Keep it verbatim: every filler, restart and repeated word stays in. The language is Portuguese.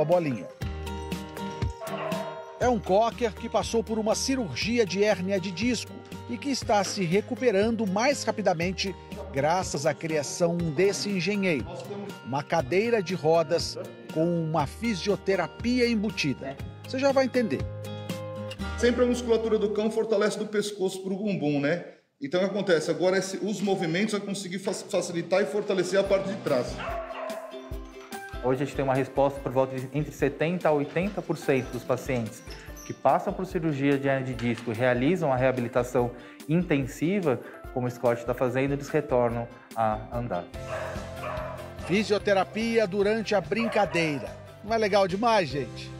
a Bolinha. É um cocker que passou por uma cirurgia de hérnia de disco e que está se recuperando mais rapidamente graças à criação desse engenheiro. Uma cadeira de rodas com uma fisioterapia embutida. Você já vai entender. Sempre a musculatura do cão fortalece do pescoço para o bumbum, né? Então o que acontece? Agora os movimentos vão conseguir facilitar e fortalecer a parte de trás. Hoje a gente tem uma resposta por volta de entre setenta por cento a oitenta por cento dos pacientes que passam por cirurgia de hérnia de disco e realizam a reabilitação intensiva, como o Scott está fazendo, eles retornam a andar. Fisioterapia durante a brincadeira. Não é legal demais, gente?